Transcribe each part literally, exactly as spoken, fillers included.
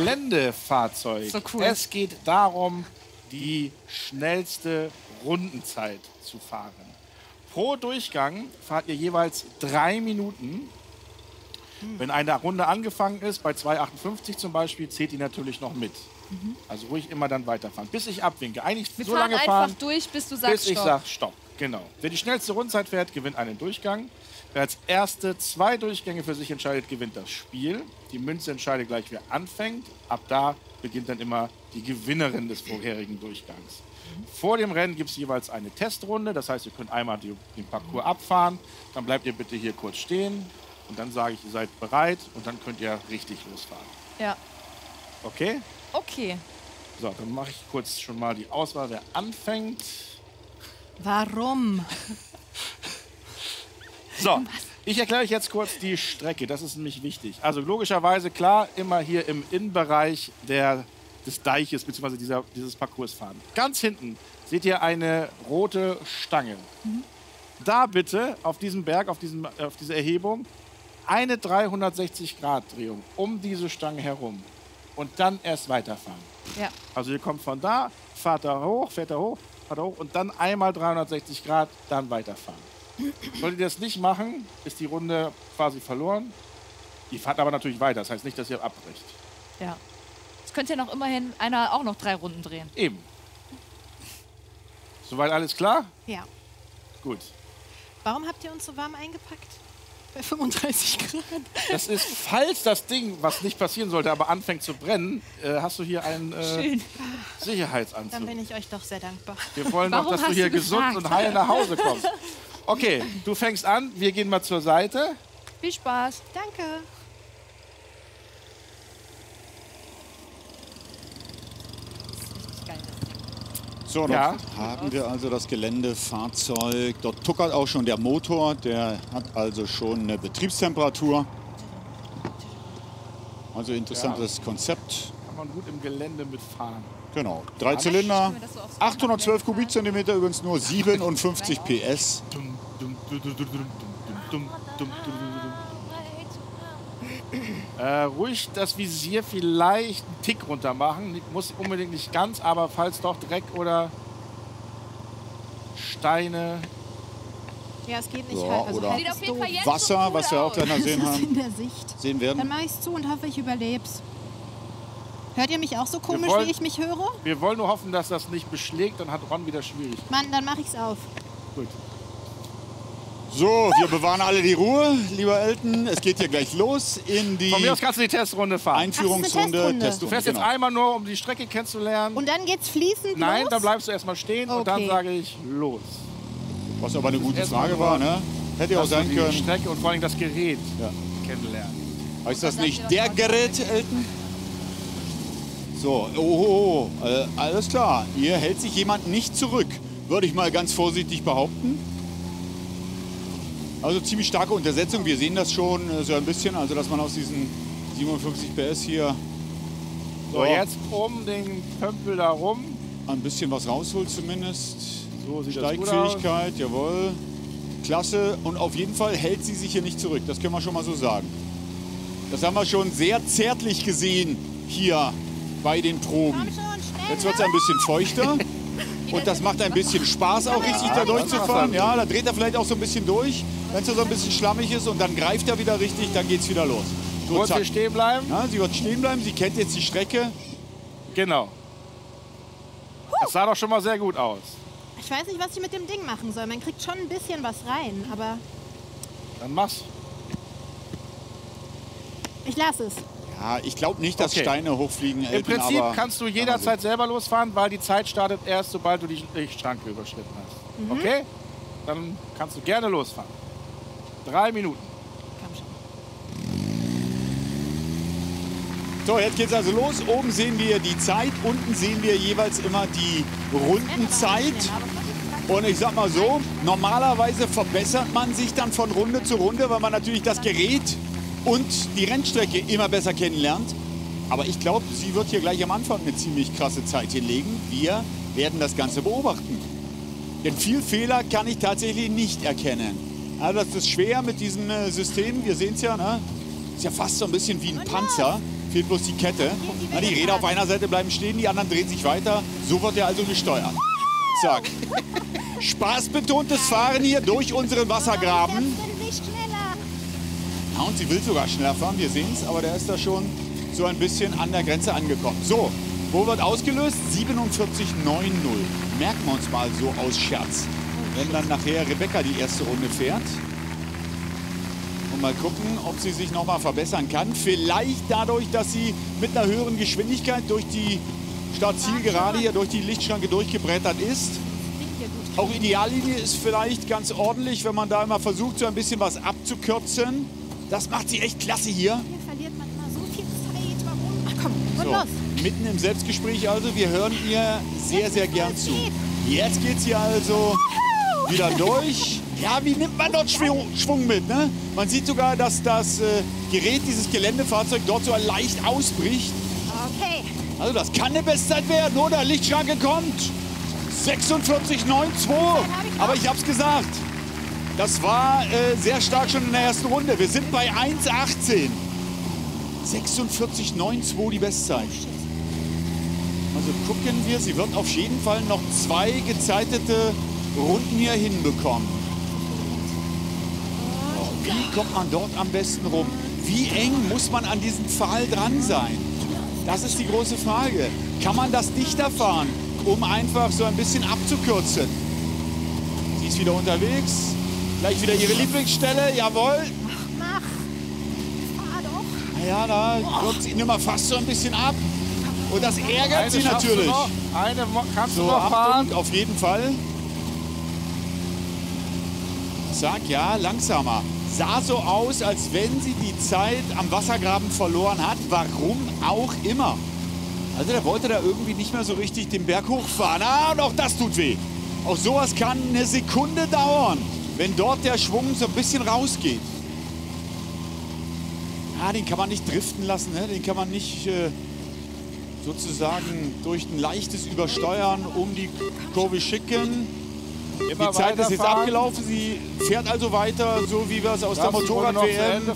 Geländefahrzeug. So cool. Es geht darum, die schnellste Rundenzeit zu fahren. Pro Durchgang fahrt ihr jeweils drei Minuten. Hm. Wenn eine Runde angefangen ist, bei zwei achtundfünfzig zum Beispiel, zählt die natürlich noch mit. Mhm. Also ruhig immer dann weiterfahren, bis ich abwinke. Eigentlich Wir so fahren lange fahren, einfach durch, bis du sagst bis Stopp. Bis ich sage Stopp, genau. Wer die schnellste Rundzeit fährt, gewinnt einen Durchgang. Wer als erste zwei Durchgänge für sich entscheidet, gewinnt das Spiel. Die Münze entscheidet gleich, wer anfängt. Ab da beginnt dann immer die Gewinnerin des vorherigen Durchgangs. Vor dem Rennen gibt es jeweils eine Testrunde. Das heißt, ihr könnt einmal die, den Parcours abfahren. Dann bleibt ihr bitte hier kurz stehen. Und dann sage ich, ihr seid bereit. Und dann könnt ihr richtig losfahren. Ja. Okay? Okay. So, dann mache ich kurz schon mal die Auswahl, wer anfängt. Warum? So, ich erkläre euch jetzt kurz die Strecke, das ist nämlich wichtig. Also logischerweise, klar, immer hier im Innenbereich der, des Deiches bzw. dieser, dieses Parcours fahren. Ganz hinten seht ihr eine rote Stange. Mhm. Da bitte auf diesem Berg, auf, diesem, auf dieser Erhebung, eine dreihundertsechzig Grad Drehung um diese Stange herum und dann erst weiterfahren. Ja. Also ihr kommt von da, fahrt da hoch, fährt da hoch, fahrt da hoch und dann einmal dreihundertsechzig Grad, dann weiterfahren. Solltet ihr das nicht machen, ist die Runde quasi verloren. Ihr fahrt aber natürlich weiter, das heißt nicht, dass ihr abbrecht. Ja. Es könnte ja noch immerhin einer auch noch drei Runden drehen. Eben. Soweit alles klar? Ja. Gut. Warum habt ihr uns so warm eingepackt? Bei fünfunddreißig Grad. Das ist, falls das Ding, was nicht passieren sollte, aber anfängt zu brennen, äh, hast du hier einen äh, Sicherheitsanzug. Dann bin ich euch doch sehr dankbar. Wir wollen doch, dass du hier gesund und heil nach Hause kommst. Okay, du fängst an, wir gehen mal zur Seite. Viel Spaß, danke. So, dort ja. haben wir also das Geländefahrzeug. Dort tuckert auch schon der Motor, der hat also schon eine Betriebstemperatur. Also interessantes ja. Konzept. Kann man gut im Gelände mitfahren. Genau, drei Zylinder, achthundertzwölf Kubikzentimeter, übrigens nur siebenundfünfzig P S. Äh, ruhig das Visier vielleicht einen Tick runter machen, muss unbedingt nicht ganz, aber falls doch Dreck oder Steine. Ja, es geht nicht ja, halt. Also halt auf jeden Fall jetzt Wasser, so was wir auch gleich noch sehen haben, in der Sicht. Sehen werden. Dann mache ich es zu und hoffe, ich überlebe es. Hört ihr mich auch so komisch, wollen, wie ich mich höre? Wir wollen nur hoffen, dass das nicht beschlägt, dann hat Ron wieder schwierig. Mann, dann mache ich es auf. Gut. So, wir bewahren alle die Ruhe, lieber Elton. Es geht hier gleich los in die... Von mir aus kannst du die Testrunde fahren. Einführungsrunde, Ach, Testrunde. Testrunde. Du fährst genau. jetzt einmal nur, um die Strecke kennenzulernen. Und dann geht's fließend Nein, los? Dann bleibst du erstmal stehen okay. und dann sage ich los. Was aber eine das gute Frage war, ne? Hätte ja auch sein können. Die Strecke und vor allem das Gerät ja. kennenlernen. Heißt das nicht der Gerät, Elton? So, oh, oh, oh. Äh, alles klar. Hier hält sich jemand nicht zurück, würde ich mal ganz vorsichtig behaupten. Also ziemlich starke Untersetzung, wir sehen das schon so ein bisschen, also dass man aus diesen siebenundfünfzig P S hier... So, so jetzt um den Pömpel da rum. Ein bisschen was rausholt zumindest. So sieht Steigfähigkeit, jawohl. Klasse, und auf jeden Fall hält sie sich hier nicht zurück, das können wir schon mal so sagen. Das haben wir schon sehr zärtlich gesehen hier bei den Proben. Jetzt wird es ein bisschen feuchter. Und das macht ein bisschen Spaß, auch richtig da durchzufahren. Ja, da dreht er vielleicht auch so ein bisschen durch, wenn es so ein bisschen schlammig ist. Und dann greift er wieder richtig, dann geht es wieder los. So, zack. Stehen bleiben. Ja, sie wird stehen bleiben, sie kennt jetzt die Strecke. Genau. Das sah doch schon mal sehr gut aus. Ich weiß nicht, was ich mit dem Ding machen soll. Man kriegt schon ein bisschen was rein, aber... Dann mach's. Ich lasse es. Ah, ich glaube nicht, dass okay. Steine hochfliegen. Elton, Im Prinzip aber kannst du jederzeit selber losfahren, weil die Zeit startet erst, sobald du die Schranke überschritten hast. Mhm. Okay? Dann kannst du gerne losfahren. Drei Minuten. Komm schon. So, jetzt geht's also los. Oben sehen wir die Zeit, unten sehen wir jeweils immer die Rundenzeit. Und ich sag mal so, normalerweise verbessert man sich dann von Runde zu Runde, weil man natürlich das Gerät und die Rennstrecke immer besser kennenlernt. Aber ich glaube, sie wird hier gleich am Anfang eine ziemlich krasse Zeit hinlegen. Wir werden das Ganze beobachten. Denn viel Fehler kann ich tatsächlich nicht erkennen. Also das ist schwer mit diesem System. Wir sehen es ja, ne? Ist ja fast so ein bisschen wie ein Panzer. fehlt bloß die Kette. Na, die Räder auf einer Seite bleiben stehen, die anderen drehen sich weiter. So wird er also gesteuert. Zack. Spaßbetontes Fahren hier durch unseren Wassergraben. Ja, und sie will sogar schneller fahren, wir sehen es, aber der ist da schon so ein bisschen an der Grenze angekommen. So, wo wird ausgelöst? siebenundvierzig neunzig. Merken wir uns mal so aus Scherz. Wenn dann nachher Rebecca die erste Runde fährt. Und mal gucken, ob sie sich noch mal verbessern kann. Vielleicht dadurch, dass sie mit einer höheren Geschwindigkeit durch die Startzielgerade hier, durch die Lichtschranke durchgebrettert ist. Auch Ideallinie ist vielleicht ganz ordentlich, wenn man da immer versucht, so ein bisschen was abzukürzen. Das macht sie echt klasse hier. Hier verliert man immer so viel Zeit. Warum? Ach komm, und so, los. Mitten im Selbstgespräch also. Wir hören ihr sehr, sehr gern zu. Jetzt geht's hier also wieder durch. Ja, wie nimmt man dort Schwung mit? Ne? Man sieht sogar, dass das äh, Gerät, dieses Geländefahrzeug, dort so leicht ausbricht. Okay. Also das kann eine Bestzeit werden, oder? Lichtschranke kommt. sechsundvierzig neunzig zwei. Aber ich hab's gesagt. Das war äh, sehr stark schon in der ersten Runde. Wir sind bei eins achtzehn. sechsundvierzig neunzig zwei die Bestzeit. Also gucken wir, sie wird auf jeden Fall noch zwei gezeitete Runden hier hinbekommen. Oh, wie kommt man dort am besten rum? Wie eng muss man an diesem Pfahl dran sein? Das ist die große Frage. Kann man das dichter fahren, um einfach so ein bisschen abzukürzen? Sie ist wieder unterwegs. Gleich wieder ihre Lieblingsstelle, jawohl. Mach, mach. Fahr doch. Na ja, da kommt sie immer fast so ein bisschen ab. Und das ärgert eine sie natürlich. Noch. Eine kannst so, du noch fahren. Achtung, auf jeden Fall. Sag ja, langsamer. Sah so aus, als wenn sie die Zeit am Wassergraben verloren hat. Warum auch immer. Also der wollte da irgendwie nicht mehr so richtig den Berg hochfahren. Ah, und auch das tut weh. Auch sowas kann eine Sekunde dauern, wenn dort der Schwung so ein bisschen rausgeht. Ah, den kann man nicht driften lassen, ne? Den kann man nicht äh, sozusagen durch ein leichtes Übersteuern um die Kurve schicken. Die Zeit ist jetzt abgelaufen, sie fährt also weiter, so wie wir es aus der Motorrad-W M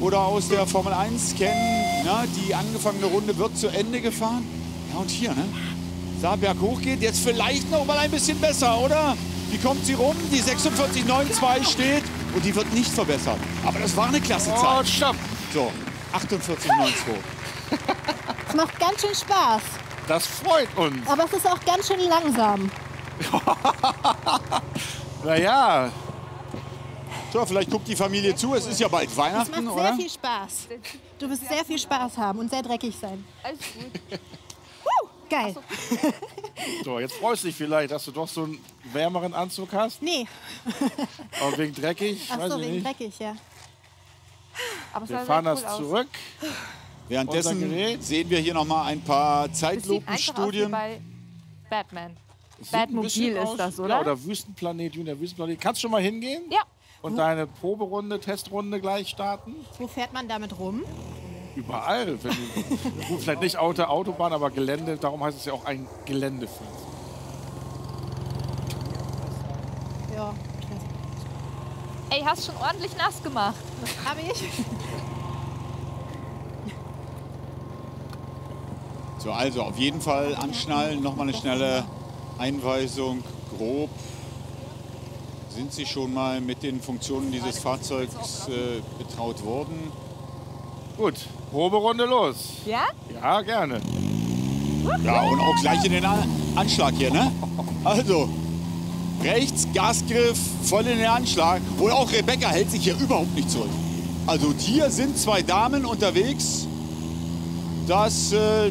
oder aus der Formel eins kennen. Na, die angefangene Runde wird zu Ende gefahren. Ja, und hier, ne? Da berghoch geht, jetzt vielleicht noch mal ein bisschen besser, oder? Wie kommt sie rum? Die sechsundvierzig neunzig zwei steht und die wird nicht verbessert. Aber das war eine klasse Zeit. Oh, stopp. So, achtundvierzig neunzig zwei. Das macht ganz schön Spaß. Das freut uns. Aber es ist auch ganz schön langsam. Naja. So, vielleicht guckt die Familie zu. Es ist ja bald Weihnachten, oder? Es macht sehr oder? viel Spaß. Du wirst sehr viel Spaß haben und sehr dreckig sein. Alles gut. Geil. So, jetzt freust du dich vielleicht, dass du doch so einen wärmeren Anzug hast. Nee. Aber wegen dreckig? Ach so, wegen nicht. dreckig, ja. Aber wir fahren das cool zurück. Aus. Währenddessen sehen wir hier noch mal ein paar Zeitlupenstudien. Bei Batman. Batmobil ist das, oder? Ja, oder Wüstenplanet, Junior Wüstenplanet. Kannst du schon mal hingehen? Ja. Und deine Proberunde, Testrunde gleich starten? Wo fährt man damit rum? Überall. Wenn du, gut, vielleicht nicht Auto, Autobahn, aber Gelände. Darum heißt es ja auch ein Geländefield. Ja. Ey, hast schon ordentlich nass gemacht. Hab ich. So, also auf jeden Fall anschnallen. Nochmal eine schnelle Einweisung. Grob sind Sie schon mal mit den Funktionen dieses Fahrzeugs äh, betraut worden. Gut, Proberunde los. Ja? Ja, gerne. Ja, und auch gleich in den Anschlag hier, ne? Also, rechts, Gasgriff, voll in den Anschlag. Und auch Rebecca hält sich hier überhaupt nicht zurück. Also hier sind zwei Damen unterwegs. Das, äh,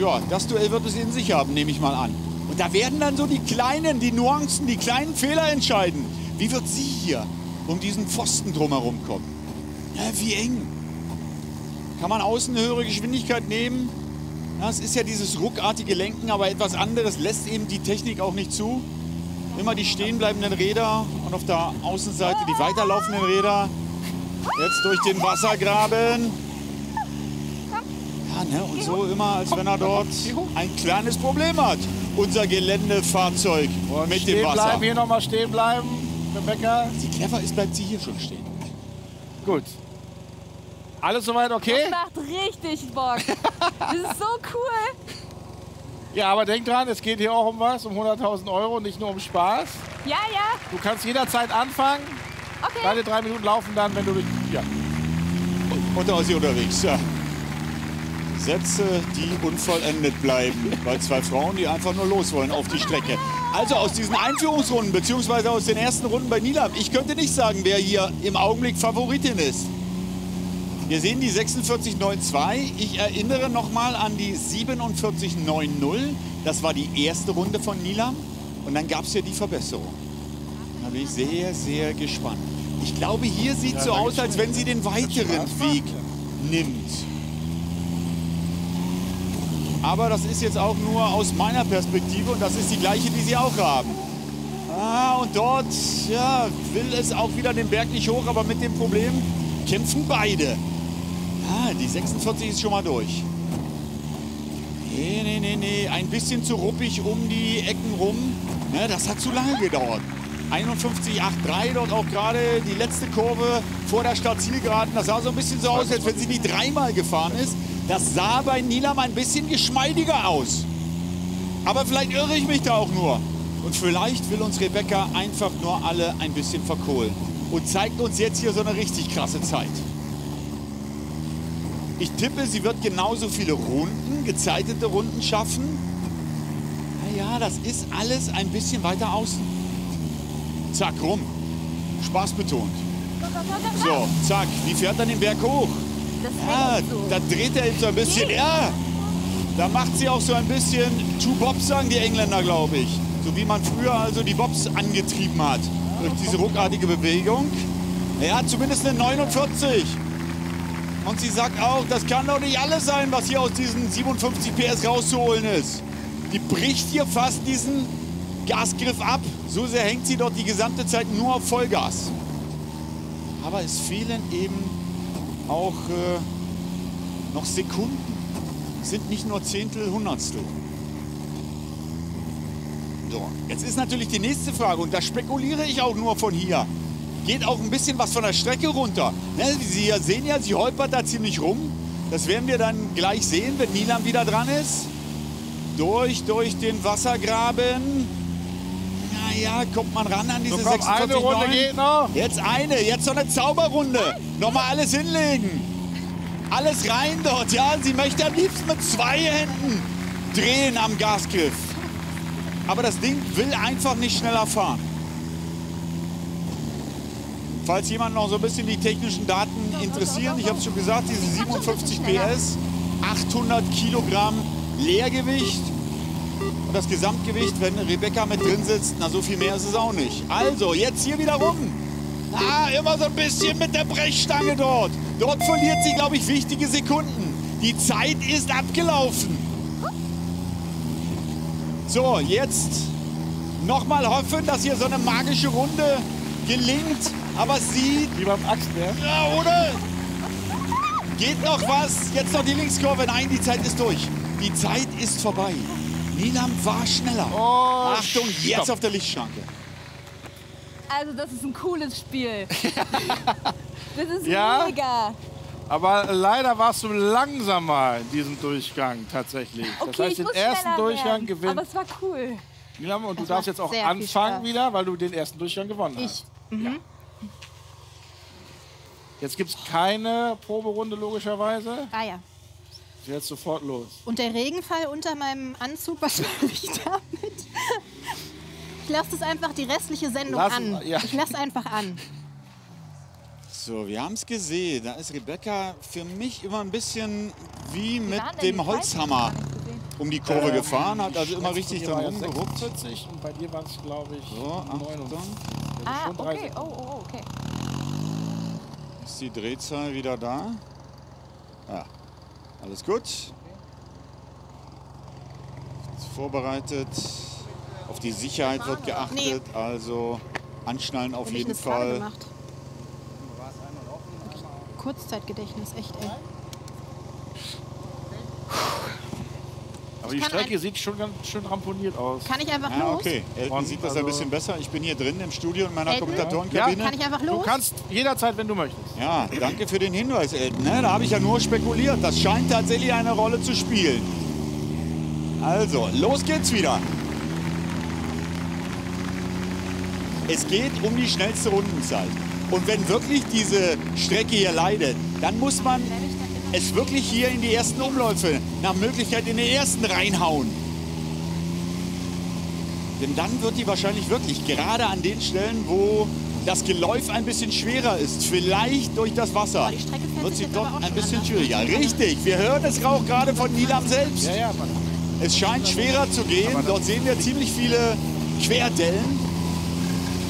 ja, das Duell wird es in sich haben, nehme ich mal an. Und da werden dann so die kleinen, die Nuancen, die kleinen Fehler entscheiden. Wie wird sie hier um diesen Pfosten drumherum kommen? Na, wie eng. Kann man außen eine höhere Geschwindigkeit nehmen? Das ist ja dieses ruckartige Lenken, aber etwas anderes lässt eben die Technik auch nicht zu. Immer die stehenbleibenden Räder und auf der Außenseite die weiterlaufenden Räder. Jetzt durch den Wassergraben. Ja, ne? Und so immer, als wenn er dort ein kleines Problem hat. Unser Geländefahrzeug und mit dem Wasser. Bleiben, hier nochmal stehen bleiben, Rebecca. Sie clever ist, bleibt sie hier schon stehen. Gut. Alles soweit okay? Das macht richtig Bock. Das ist so cool. Ja, aber denk dran, es geht hier auch um was, um hunderttausend Euro, nicht nur um Spaß. Ja, ja. Du kannst jederzeit anfangen. Okay. Deine drei Minuten laufen dann, wenn du dich... Ja. Und da ist sie unterwegs, ja. Sätze, die unvollendet bleiben, weil zwei Frauen, die einfach nur los wollen auf die Strecke. Also aus diesen Einführungsrunden, beziehungsweise aus den ersten Runden bei Nilam, ich könnte nicht sagen, wer hier im Augenblick Favoritin ist. Wir sehen die sechsundvierzig Komma neun zwei. Ich erinnere nochmal an die siebenundvierzig Komma neun null. Das war die erste Runde von Nilam. Und dann gab es ja die Verbesserung. Da bin ich sehr, sehr gespannt. Ich glaube, hier sieht es so aus, als wenn sie den weiteren Weg nimmt. Aber das ist jetzt auch nur aus meiner Perspektive und das ist die gleiche, die sie auch haben. Ah, und dort ja, will es auch wieder den Berg nicht hoch, aber mit dem Problem kämpfen beide. Ah, die sechsundvierzig ist schon mal durch. Nee, nee, nee, nee, ein bisschen zu ruppig um die Ecken rum. Ja, das hat zu lange gedauert. einundfünfzig Komma dreiundachtzig, dort auch gerade die letzte Kurve vor der Startzielgeraden. Das sah so ein bisschen so aus, als wenn sie die dreimal gefahren ist. Das sah bei Nilam ein bisschen geschmeidiger aus. Aber vielleicht irre ich mich da auch nur. Und vielleicht will uns Rebecca einfach nur alle ein bisschen verkohlen. Und zeigt uns jetzt hier so eine richtig krasse Zeit. Ich tippe, sie wird genauso viele Runden, gezeitete Runden schaffen. Naja, das ist alles ein bisschen weiter außen. Zack, rum. Spaß betont. So, zack, die fährt dann den Berg hoch. Ja, da dreht er jetzt so ein bisschen, ja, da macht sie auch so ein bisschen Two Bobs, sagen die Engländer, glaube ich. So wie man früher also die Bobs angetrieben hat, durch diese ruckartige Bewegung. Ja, zumindest eine neunundvierzig. Und sie sagt auch, das kann doch nicht alles sein, was hier aus diesen siebenundfünfzig PS rauszuholen ist. Die bricht hier fast diesen Gasgriff ab. So sehr hängt sie dort die gesamte Zeit nur auf Vollgas. Aber es fehlen eben... auch äh, noch Sekunden, sind nicht nur Zehntel, Hundertstel. So, jetzt ist natürlich die nächste Frage, und da spekuliere ich auch nur von hier. Geht auch ein bisschen was von der Strecke runter. Ne, Sie sehen ja, sie holpert da ziemlich rum. Das werden wir dann gleich sehen, wenn Nilam wieder dran ist. Durch, durch den Wassergraben. Ja, kommt man ran an diese so, komm, sechsundvierzig Komma neun. Eine Runde geht noch. Jetzt eine, jetzt so eine Zauberrunde. Nochmal alles hinlegen. Alles rein dort, ja. Sie möchte am liebsten mit zwei Händen drehen am Gasgriff. Aber das Ding will einfach nicht schneller fahren. Falls jemand noch so ein bisschen die technischen Daten interessieren, ich habe es schon gesagt, diese siebenundfünfzig PS, achthundert Kilogramm Leergewicht. Und das Gesamtgewicht, wenn Rebecca mit drin sitzt, na so viel mehr ist es auch nicht. Also, jetzt hier wieder rum. Ah, immer so ein bisschen mit der Brechstange dort. Dort verliert sie, glaube ich, wichtige Sekunden. Die Zeit ist abgelaufen. So, jetzt nochmal hoffen, dass hier so eine magische Runde gelingt. Aber sie... Wie beim Axtwerk. Ja, oder? Geht noch was? Jetzt noch die Linkskurve. Nein, die Zeit ist durch. Die Zeit ist vorbei. Nilam war schneller. Oh, Achtung, jetzt stopp. Auf der Lichtschranke. Also das ist ein cooles Spiel. Das ist ja, mega. Aber leider warst du langsamer in diesem Durchgang tatsächlich. Okay, das heißt, den ersten Durchgang gewinnt. Aber es war cool. Nilam, und das du darfst jetzt auch anfangen wieder, weil du den ersten Durchgang gewonnen ich. hast. Mhm. Ja. Jetzt gibt es keine Proberunde logischerweise. Ah ja. Jetzt sofort los. Und der Regenfall unter meinem Anzug, was mache ich damit? Ich lasse das einfach die restliche Sendung lass, an. Ja. Ich lasse einfach an. So, wir haben es gesehen. Da ist Rebecca für mich immer ein bisschen wie mit dem Holzhammer um die Kurve äh, gefahren. Hat also immer richtig dran rumgeruppt. Und bei dir waren es, glaube ich, so, neunundvierzig. Ah, okay. Oh, oh, okay. Ist die Drehzahl wieder da? Ja. Alles gut. Vorbereitet. Auf die Sicherheit wird geachtet. Nee. Also anschnallen auf jeden Fall. Kurzzeitgedächtnis, echt ey. Aber die Strecke sieht schon ganz schön ramponiert aus. Kann ich einfach ja, los? Okay, Elton sieht das also ein bisschen besser. Ich bin hier drin im Studio in meiner Elton? Kommentatorenkabine. Ja, kann ich einfach los? Du kannst jederzeit, wenn du möchtest. Ja, danke für den Hinweis, Elton. Da habe ich ja nur spekuliert. Das scheint tatsächlich eine Rolle zu spielen. Also, los geht's wieder. Es geht um die schnellste Rundenzeit. Und wenn wirklich diese Strecke hier leidet, dann muss man es wirklich hier in die ersten Umläufe, nach Möglichkeit in den ersten reinhauen. Denn dann wird die wahrscheinlich wirklich, gerade an den Stellen, wo das Geläuf ein bisschen schwerer ist, vielleicht durch das Wasser, wird sie doch ein bisschen schwieriger. Richtig, wir hören es auch gerade von Nilam selbst. Es scheint schwerer zu gehen, dort sehen wir ziemlich viele Querdellen.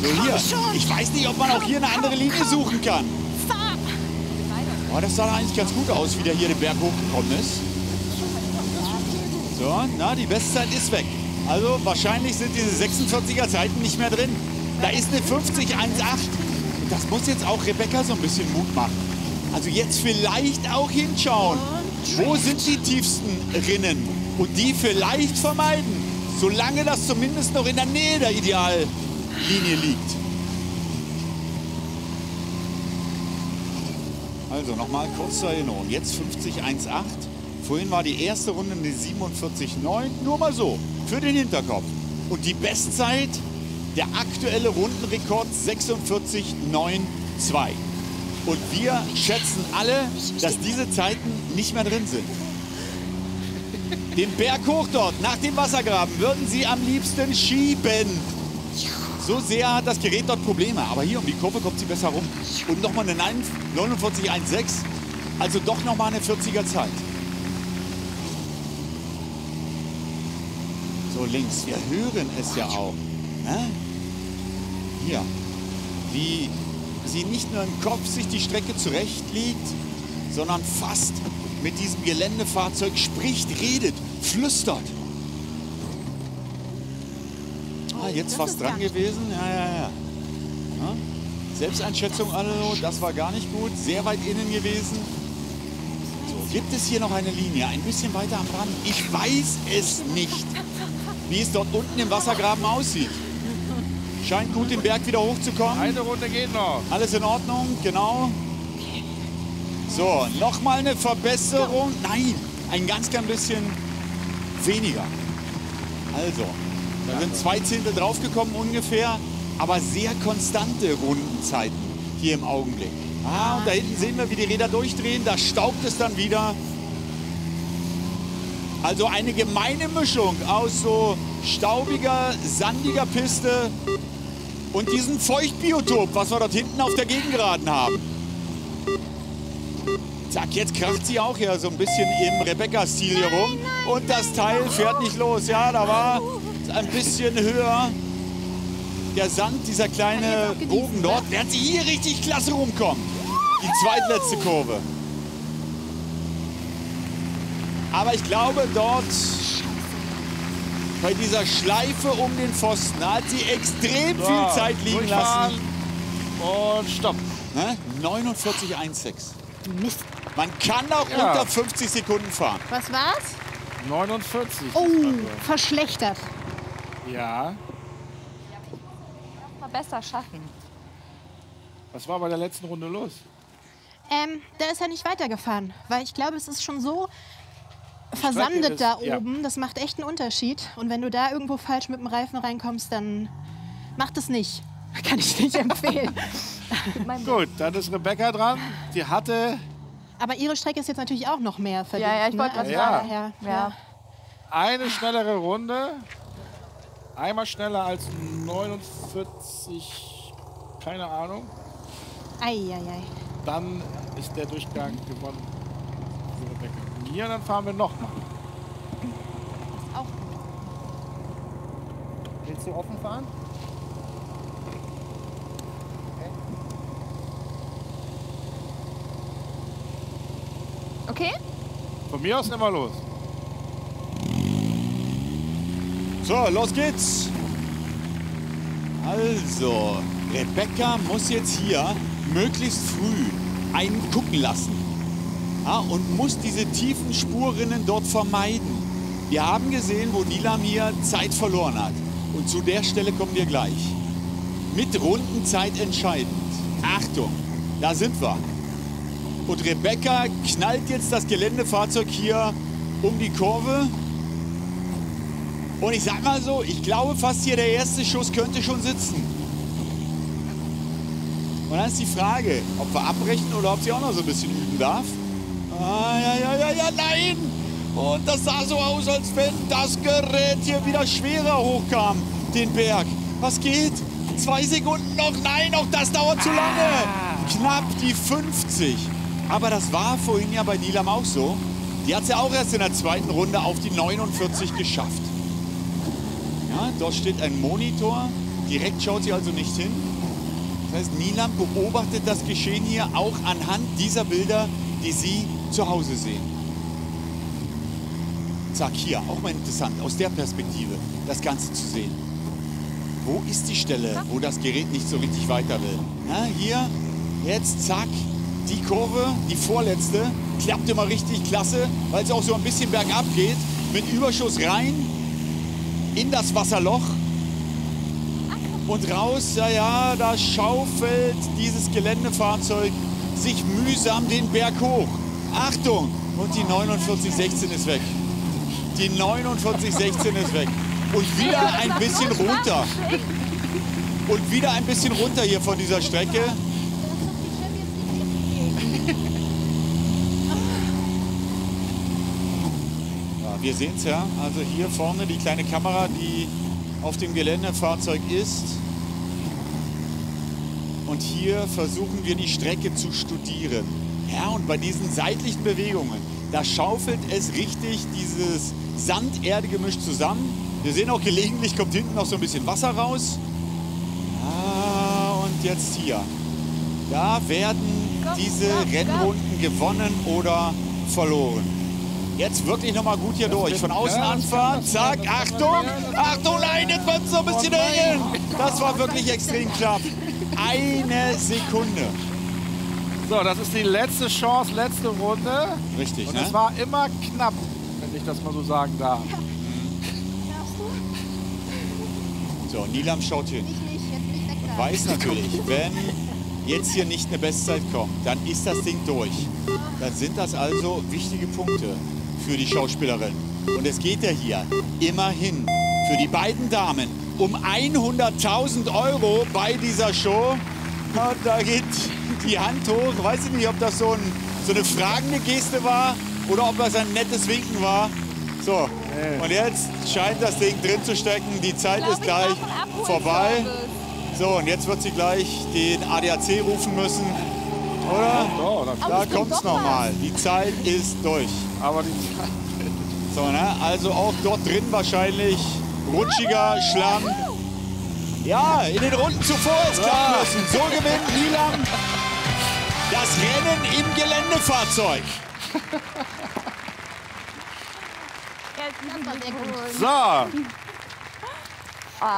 So hier. Ich weiß nicht, ob man auch hier eine andere Linie suchen kann. Oh, das sah eigentlich ganz gut aus, wie der hier den Berg hochgekommen ist. So, na, die Bestzeit ist weg. Also wahrscheinlich sind diese sechsundvierziger Zeiten nicht mehr drin. Da ist eine fünfzig eins acht. Das muss jetzt auch Rebecca so ein bisschen Mut machen. Also jetzt vielleicht auch hinschauen. Wo sind die tiefsten Rinnen? Und die vielleicht vermeiden. Solange das zumindest noch in der Nähe der Ideal ist. Linie liegt. Also nochmal kurz zur Erinnerung. Jetzt fünfzig eins acht. Vorhin war die erste Runde eine siebenundvierzig neun. Nur mal so, für den Hinterkopf. Und die Bestzeit, der aktuelle Rundenrekord sechsundvierzig neun zwei. Und wir schätzen alle, dass diese Zeiten nicht mehr drin sind. Den Berg hoch dort, nach dem Wassergraben, würden sie am liebsten schieben. So sehr hat das Gerät dort Probleme, aber hier um die Kurve kommt sie besser rum. Und nochmal eine neunundvierzig eins sechs, also doch nochmal eine vierziger Zeit. So links, wir hören es ja auch. Ne? Hier, wie sie nicht nur im Kopf sich die Strecke zurechtlegt, sondern fast mit diesem Geländefahrzeug spricht, redet, flüstert. Jetzt fast dran gewesen. Ja, ja, ja. Ja. Selbsteinschätzung, also, das war gar nicht gut. Sehr weit innen gewesen. So, gibt es hier noch eine Linie? Ein bisschen weiter am Rand. Ich weiß es nicht, wie es dort unten im Wassergraben aussieht. Scheint gut, den Berg wieder hochzukommen. Eine Runde geht noch. Alles in Ordnung, genau. So, nochmal eine Verbesserung. Nein, ein ganz klein bisschen weniger. Also. Da sind zwei Zehntel draufgekommen ungefähr, aber sehr konstante Rundenzeiten hier im Augenblick. Ah, und da hinten sehen wir, wie die Räder durchdrehen, da staubt es dann wieder. Also eine gemeine Mischung aus so staubiger, sandiger Piste und diesem Feuchtbiotop, was wir dort hinten auf der Gegengeraden haben. Zack, jetzt kracht sie auch ja so ein bisschen im Rebecca-Stil hier rum. Und das Teil fährt nicht los. Ja, da war ein bisschen höher der Sand, dieser kleine Bogen dort. Während sie hier richtig klasse rumkommt. Die zweitletzte Kurve. Aber ich glaube, dort bei dieser Schleife um den Pfosten hat sie extrem so, viel Zeit liegen lassen. Und stopp. Ne? neunundvierzig eins sechs. Mist. Man kann auch ja. unter fünfzig Sekunden fahren. Was war's? neunundvierzig. Oh, verschlechtert. Ja. Mal besser schaffen. Was war bei der letzten Runde los? Ähm, da ist er nicht weitergefahren, weil ich glaube, es ist schon so versandet da oben. Ja. Das macht echt einen Unterschied. Und wenn du da irgendwo falsch mit dem Reifen reinkommst, dann macht es nicht. Kann ich nicht empfehlen. Gut, dann ist Rebecca dran. Die hatte. Aber ihre Strecke ist jetzt natürlich auch noch mehr verdient. Ja, ja, ich wollte ne? also ja. Ja. Ja. Eine schnellere Runde. Einmal schneller als neunundvierzig, keine Ahnung. Ei, ei, ei. Dann ist der Durchgang gewonnen. Rebecca Mir, dann fahren wir nochmal. Willst du offen fahren? Okay? Von mir aus immer los. So, los geht's. Also, Rebecca muss jetzt hier möglichst früh einen gucken lassen. Ja, und muss diese tiefen Spurrinnen dort vermeiden. Wir haben gesehen, wo Nilam hier Zeit verloren hat. Und zu der Stelle kommen wir gleich. Mit Rundenzeit entscheidend. Achtung, da sind wir. Und Rebecca knallt jetzt das Geländefahrzeug hier um die Kurve. Und ich sag mal so, ich glaube fast hier der erste Schuss könnte schon sitzen. Und dann ist die Frage, ob wir abbrechen oder ob sie auch noch so ein bisschen üben darf. Ah, ja, ja, ja, ja, nein! Und das sah so aus, als wenn das Gerät hier wieder schwerer hochkam, den Berg. Was geht? Zwei Sekunden noch? Nein, auch das dauert zu lange. Knapp die fünfzig. Aber das war vorhin ja bei Nilam auch so. Die hat es ja auch erst in der zweiten Runde auf die neunundvierzig geschafft. Ja, dort steht ein Monitor. Direkt schaut sie also nicht hin. Das heißt, Nilam beobachtet das Geschehen hier auch anhand dieser Bilder, die Sie zu Hause sehen. Zack, hier, auch mal interessant, aus der Perspektive das Ganze zu sehen. Wo ist die Stelle, wo das Gerät nicht so richtig weiter will? Na, hier, jetzt, zack, die Kurve, die vorletzte, klappt immer richtig klasse, weil es auch so ein bisschen bergab geht. Mit Überschuss rein, in das Wasserloch und raus. Ja, ja, da schaufelt dieses Geländefahrzeug sich mühsam den Berg hoch. Achtung! Und die neunundvierzig sechzehn ist weg. Die neunundvierzig sechzehn ist weg. Und wieder ein bisschen runter. Und wieder ein bisschen runter hier von dieser Strecke. Ja, wir sehen es ja. Also hier vorne die kleine Kamera, die auf dem Geländefahrzeug ist. Und hier versuchen wir die Strecke zu studieren. Ja, und bei diesen seitlichen Bewegungen, da schaufelt es richtig dieses Sand-Erde-Gemisch zusammen. Wir sehen auch gelegentlich, kommt hinten noch so ein bisschen Wasser raus. Ah, und jetzt hier. Da werden diese Rennrunden gewonnen oder verloren. Jetzt wirklich nochmal gut hier durch. Von außen anfahren, zack, Achtung, Achtung, nein, jetzt wird es so ein bisschen hängen. Das war wirklich extrem knapp. Eine Sekunde. So, das ist die letzte Chance, letzte Runde. Richtig, und ne? Es war immer knapp, wenn ich das mal so sagen darf. So, Nilam schaut hin. Und weiß natürlich, wenn jetzt hier nicht eine Bestzeit kommt, dann ist das Ding durch. Dann sind das also wichtige Punkte für die Schauspielerin. Und es geht ja hier immerhin für die beiden Damen um hunderttausend Euro bei dieser Show. Und da geht die Hand hoch. Weiß ich nicht, ob das so, ein, so eine fragende Geste war oder ob das ein nettes Winken war. So, und jetzt scheint das Ding drin zu stecken. Die Zeit ist gleich vorbei. So, und jetzt wird sie gleich den A D A C rufen müssen. Oder? Da kommt's nochmal. Die Zeit ist durch. Aber die Zeit. So, ne? Also auch dort drin wahrscheinlich rutschiger Schlamm. Ja, in den Runden zuvor ist klar müssen. So gewinnt Nilam das Rennen im Geländefahrzeug. So,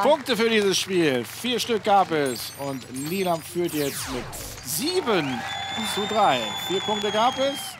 Punkte für dieses Spiel. Vier Stück gab es und Nilam führt jetzt mit sieben zu drei. Vier Punkte gab es.